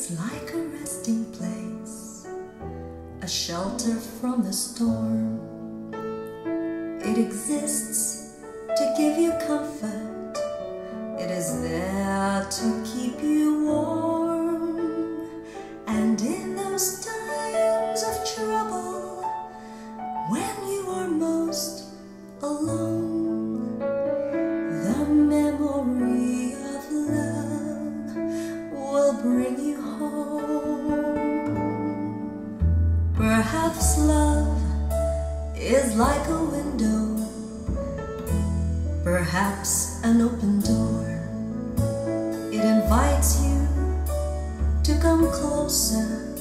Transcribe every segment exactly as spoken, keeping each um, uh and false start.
is like a resting place, a shelter from the storm. It exists to give you comfort. It is there to keep you warm. And in those times of trouble, when you are most alone, the memory of love will bring you home. Perhaps love is like a window, perhaps an open door. It invites you to come closer.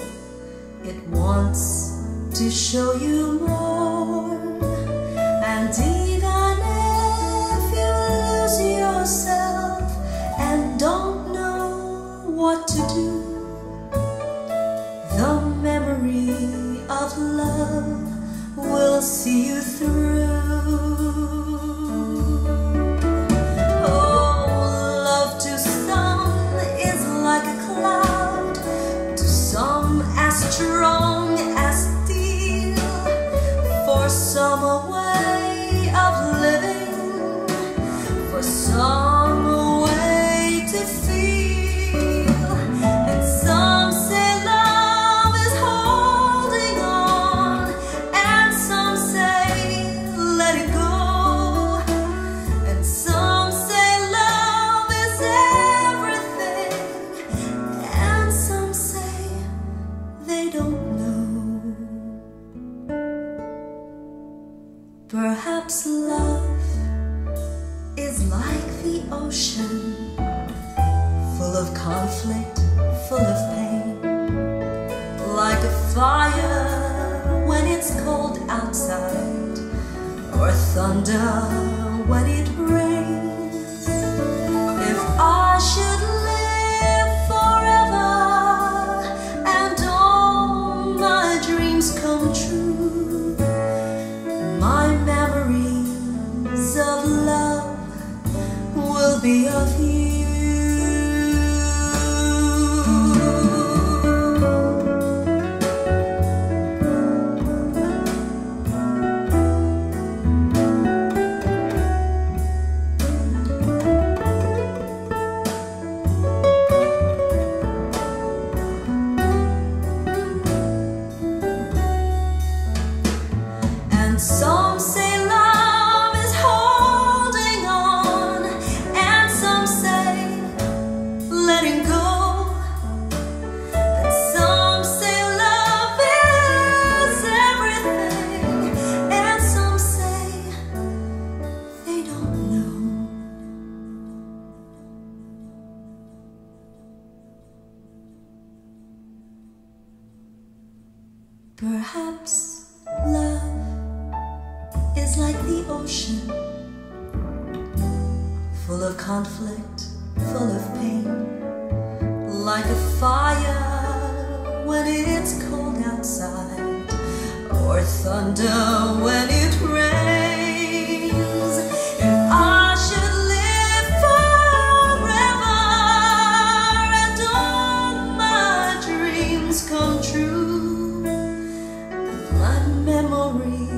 It wants to show you more. And even if you lose yourself and don't know what to do, the memory of love we'll see you through. Oh, love to some is like a cloud, to some as strong as steel. For some a way of living, for some a way to feel. And some say love is holding on, perhaps love is like the ocean, full of conflict, full of pain. Like a fire when it's cold outside, or thunder when it rains. If I should live forever and all my dreams come true, my memories of love will be of you. Some say love is holding on, and some say letting go. And some say love is everything, and some say they don't know. Perhaps love is like the ocean, full of conflict, full of pain. Like a fire when it's cold outside, or thunder when it rains. If I should live forever and all my dreams come true, my memory